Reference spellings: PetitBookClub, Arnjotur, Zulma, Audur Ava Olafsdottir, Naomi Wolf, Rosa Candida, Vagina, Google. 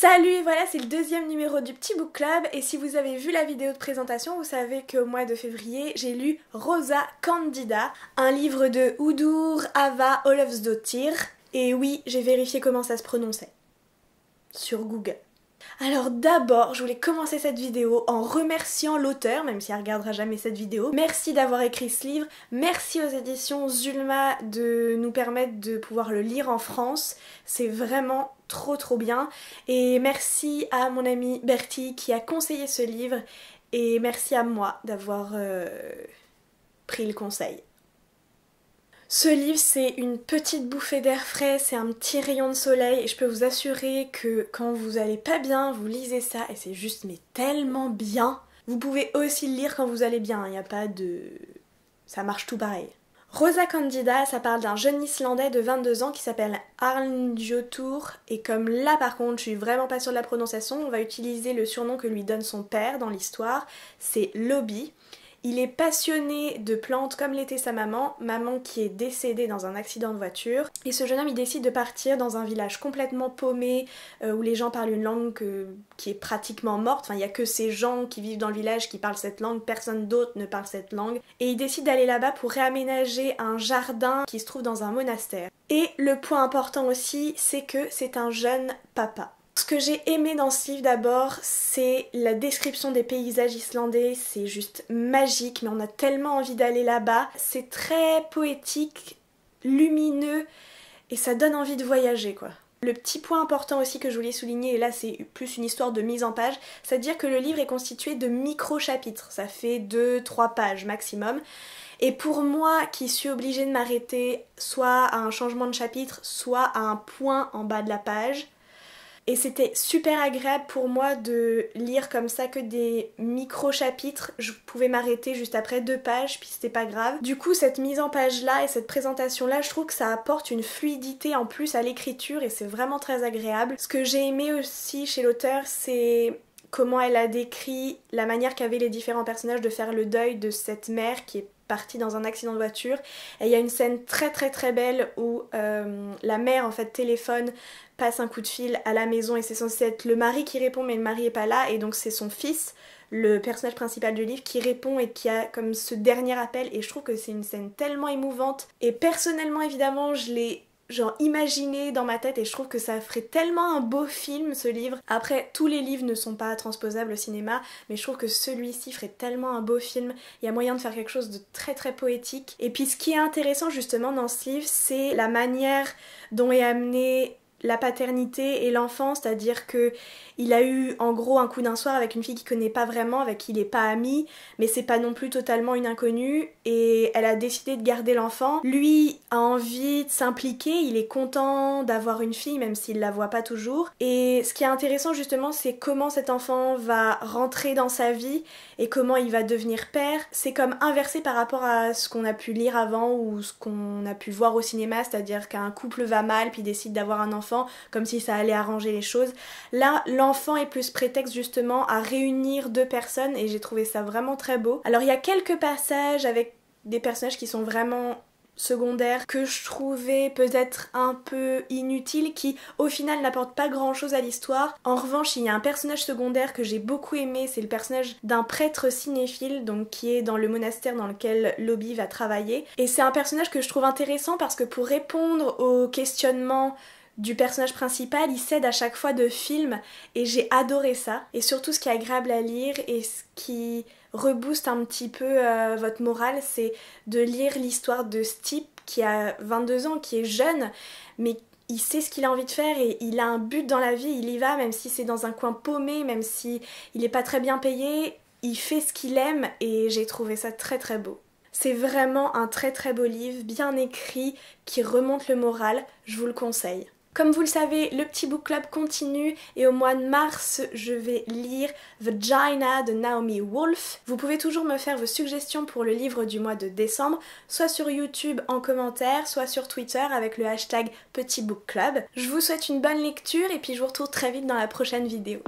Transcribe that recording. Salut, voilà, c'est le deuxième numéro du petit book club et si vous avez vu la vidéo de présentation, vous savez qu'au mois de février, j'ai lu Rosa Candida, un livre de Audur Ava Olafsdottir, et oui, j'ai vérifié comment ça se prononçait sur Google. Alors d'abord, je voulais commencer cette vidéo en remerciant l'auteur, même si elle regardera jamais cette vidéo. Merci d'avoir écrit ce livre, merci aux éditions Zulma de nous permettre de pouvoir le lire en France, c'est vraiment trop bien. Et merci à mon amie Bertie qui a conseillé ce livre, et merci à moi d'avoir pris le conseil. Ce livre, c'est une petite bouffée d'air frais, c'est un petit rayon de soleil et je peux vous assurer que quand vous allez pas bien, vous lisez ça et c'est juste mais tellement bien. Vous pouvez aussi le lire quand vous allez bien, il n'y a pas de... ça marche tout pareil. Rosa Candida, ça parle d'un jeune Islandais de 22 ans qui s'appelle Arnjotur, et comme là par contre je suis vraiment pas sûre de la prononciation, on va utiliser le surnom que lui donne son père dans l'histoire, c'est Lobby. Il est passionné de plantes comme l'était sa maman qui est décédée dans un accident de voiture. Et ce jeune homme, il décide de partir dans un village complètement paumé où les gens parlent une langue qui est pratiquement morte. Enfin, il n'y a que ces gens qui vivent dans le village qui parlent cette langue, personne d'autre ne parle cette langue. Et il décide d'aller là-bas pour réaménager un jardin qui se trouve dans un monastère. Et le point important aussi, c'est que c'est un jeune papa. Ce que j'ai aimé dans ce livre d'abord, c'est la description des paysages islandais, c'est juste magique, mais on a tellement envie d'aller là-bas. C'est très poétique, lumineux, et ça donne envie de voyager, quoi. Le petit point important aussi que je voulais souligner, et là c'est plus une histoire de mise en page, c'est-à-dire que le livre est constitué de micro-chapitres, ça fait 2-3 pages maximum, et pour moi qui suis obligée de m'arrêter soit à un changement de chapitre, soit à un point en bas de la page, et c'était super agréable pour moi de lire comme ça que des micro-chapitres. Je pouvais m'arrêter juste après 2 pages, puis c'était pas grave. Du coup, cette mise en page là et cette présentation là, je trouve que ça apporte une fluidité en plus à l'écriture et c'est vraiment très agréable. Ce que j'ai aimé aussi chez l'auteur, c'est comment elle a décrit la manière qu'avaient les différents personnages de faire le deuil de cette mère qui est partie dans un accident de voiture. Et il y a une scène très belle où la mère en fait téléphone, passe un coup de fil à la maison et c'est censé être le mari qui répond mais le mari est pas là et donc c'est son fils, le personnage principal du livre, qui répond et qui a comme ce dernier appel et je trouve que c'est une scène tellement émouvante et personnellement évidemment je l'ai genre imaginé dans ma tête et je trouve que ça ferait tellement un beau film ce livre. Après tous les livres ne sont pas transposables au cinéma mais je trouve que celui-ci ferait tellement un beau film, il y a moyen de faire quelque chose de très poétique. Et puis ce qui est intéressant justement dans ce livre, c'est la manière dont est amenée la paternité et l'enfant, c'est-à-dire que il a eu en gros un coup d'un soir avec une fille qu'il connaît pas vraiment, avec qui il est pas ami, mais c'est pas non plus totalement une inconnue et elle a décidé de garder l'enfant. Lui a envie de s'impliquer, il est content d'avoir une fille même s'il la voit pas toujours. Et ce qui est intéressant justement, c'est comment cet enfant va rentrer dans sa vie et comment il va devenir père. C'est comme inversé par rapport à ce qu'on a pu lire avant ou ce qu'on a pu voir au cinéma, c'est-à-dire qu'un couple va mal puis décide d'avoir un enfant comme si ça allait arranger les choses. Là, l'enfant est plus prétexte justement à réunir 2 personnes et j'ai trouvé ça vraiment très beau. Alors il y a quelques passages avec des personnages qui sont vraiment secondaires que je trouvais peut-être un peu inutiles, qui au final n'apportent pas grand chose à l'histoire. En revanche, il y a un personnage secondaire que j'ai beaucoup aimé, c'est le personnage d'un prêtre cinéphile, donc qui est dans le monastère dans lequel Lobby va travailler. Et c'est un personnage que je trouve intéressant parce que pour répondre aux questionnements du personnage principal, il s'aide à chaque fois de film et j'ai adoré ça. Et surtout ce qui est agréable à lire et ce qui rebooste un petit peu votre morale, c'est de lire l'histoire de ce type qui a 22 ans, qui est jeune, mais il sait ce qu'il a envie de faire et il a un but dans la vie, il y va, même si c'est dans un coin paumé, même si il est pas très bien payé, il fait ce qu'il aime et j'ai trouvé ça très beau. C'est vraiment un très beau livre, bien écrit, qui remonte le moral, je vous le conseille. Comme vous le savez, le petit book club continue et au mois de mars, je vais lire Vagina de Naomi Wolf. Vous pouvez toujours me faire vos suggestions pour le livre du mois de décembre, soit sur YouTube en commentaire, soit sur Twitter avec le hashtag Petit Book Club. Je vous souhaite une bonne lecture et puis je vous retrouve très vite dans la prochaine vidéo.